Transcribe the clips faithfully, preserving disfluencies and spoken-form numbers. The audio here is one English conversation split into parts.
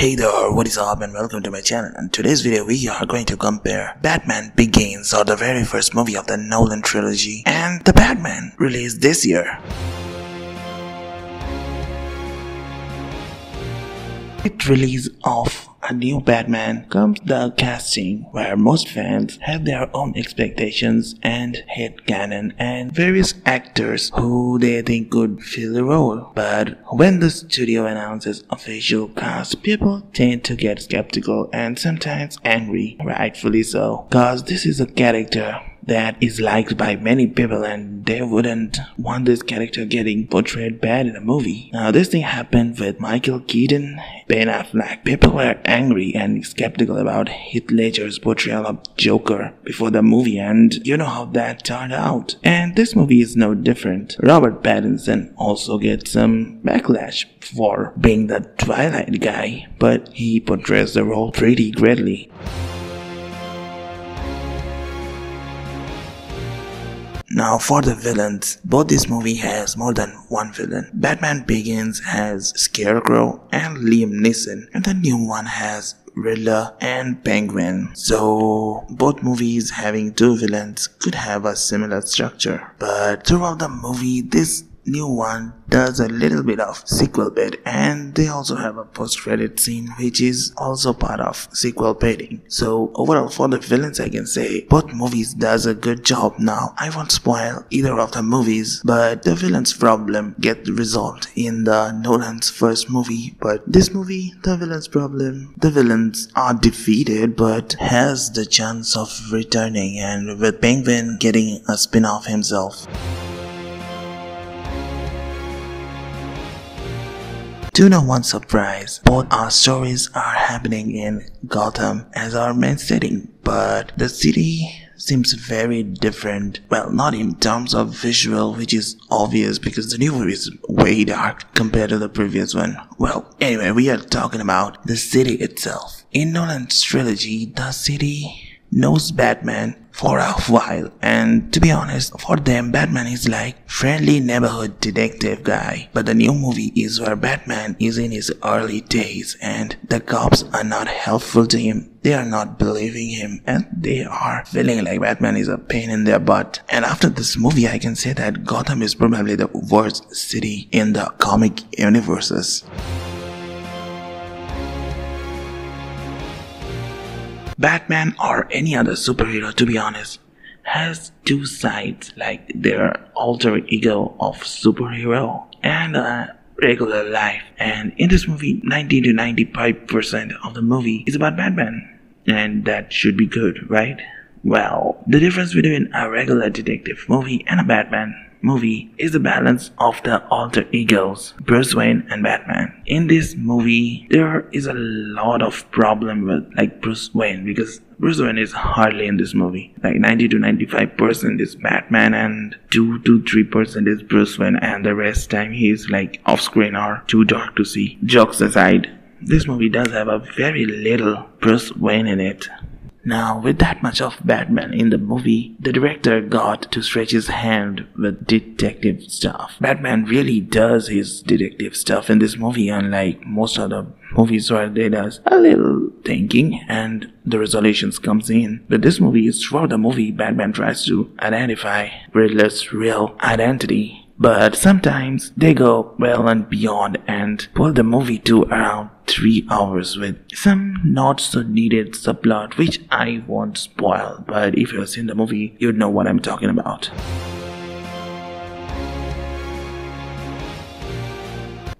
Hey there, what is up and welcome to my channel. In today's video we are going to compare Batman Begins, or the very first movie of the Nolan trilogy, and The Batman, released this year. With release of A New Batman comes the casting, where most fans have their own expectations and headcanon and various actors who they think could fill the role. But when the studio announces official cast, people tend to get skeptical and sometimes angry, rightfully so, cause this is a character that is liked by many people and they wouldn't want this character getting portrayed bad in a movie. Now this thing happened with Michael Keaton, Ben Affleck. People were angry and skeptical about Heath Ledger's portrayal of Joker before the movie, and you know how that turned out. And this movie is no different. Robert Pattinson also gets some backlash for being the Twilight guy, but he portrays the role pretty greatly. Now for the villains, both this movie has more than one villain. Batman Begins has Scarecrow and Liam Neeson, and the new one has Riddler and Penguin. So both movies having two villains could have a similar structure, but throughout the movie this new one does a little bit of sequel bait, and they also have a post-credit scene which is also part of sequel baiting. So overall for the villains I can say both movies does a good job. Now I won't spoil either of the movies, but the villain's problem gets resolved in the Nolan's first movie, but this movie the villain's problem, the villains are defeated but has the chance of returning, and with Penguin getting a spin-off himself. To no one's surprise, both our stories are happening in Gotham as our main setting, but the city seems very different. Well, not in terms of visual, which is obvious because the new movie is way dark compared to the previous one. Well, anyway, we are talking about the city itself. In Nolan's trilogy, the city knows Batman for a while, and to be honest, for them Batman is like friendly neighborhood detective guy, but the new movie is where Batman is in his early days and the cops are not helpful to him, they are not believing him, and they are feeling like Batman is a pain in their butt. And after this movie I can say that Gotham is probably the worst city in the comic universes. Batman, or any other superhero to be honest, has two sides, like their alter ego of superhero and a regular life, and in this movie ninety to ninety-five percent of the movie is about Batman, and that should be good, right? Well, the difference between a regular detective movie and a Batman movie is the balance of the alter egos, Bruce Wayne and Batman. In this movie there is a lot of problem with like Bruce Wayne, because Bruce Wayne is hardly in this movie. Like ninety to ninety-five percent is Batman and two to three percent is Bruce Wayne, and the rest time he is like off screen or too dark to see. Jokes aside, this movie does have a very little Bruce Wayne in it. Now, with that much of Batman in the movie, the director got to stretch his hand with detective stuff. Batman really does his detective stuff in this movie, unlike most other movies where they does a little thinking and the resolutions comes in. But this movie is throughout the movie, Batman tries to identify Riddler's real identity. But sometimes they go well and beyond and pull the movie to around three hours with some not so needed subplot which I won't spoil, but if you've seen the movie you'd know what I'm talking about.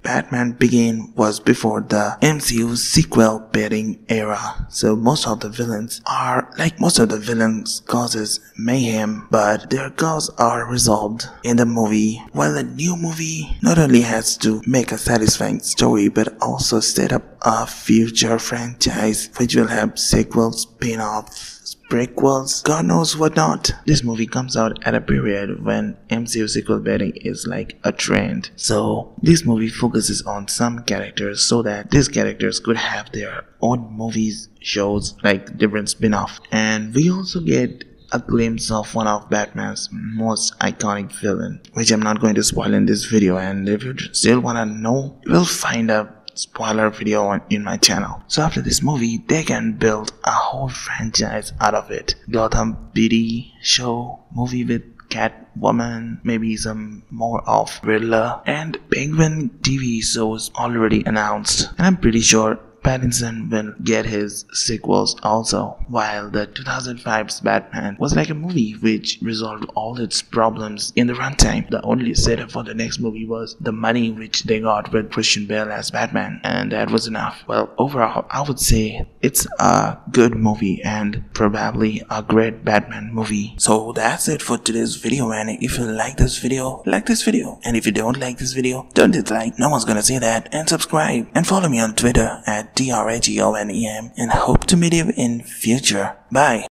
Batman Begins was before the M C U sequel baiting era, so most of the villains are like most of the villains causes mayhem, but their cause are resolved in the movie, while the new movie not only has to make a satisfying story but also set up a future franchise which will have sequels, spin-offs, prequels, God knows what not. This movie comes out at a period when M C U sequel baiting is like a trend. So this movie focuses on some characters so that these characters could have their own movies, shows, like different spin-off. And we also get a glimpse of one of Batman's most iconic villain, which I'm not going to spoil in this video, and if you still wanna know, you will find a spoiler video on, in my channel. So after this movie, they can build a whole franchise out of it. Gotham B D show, movie with Catwoman, maybe some more of Riddler, and Penguin T V shows already announced, and I'm pretty sure Pattinson will get his sequels also. While the two thousand five's Batman was like a movie which resolved all its problems in the runtime, the only setup for the next movie was the money which they got with Christian Bale as Batman, and that was enough. Well, overall, I would say it's a good movie and probably a great Batman movie. So that's it for today's video, and if you like this video, like this video, and if you don't like this video, don't dislike, no one's gonna say that, and subscribe and follow me on Twitter at D R A G O N E M, and hope to meet you in future. Bye.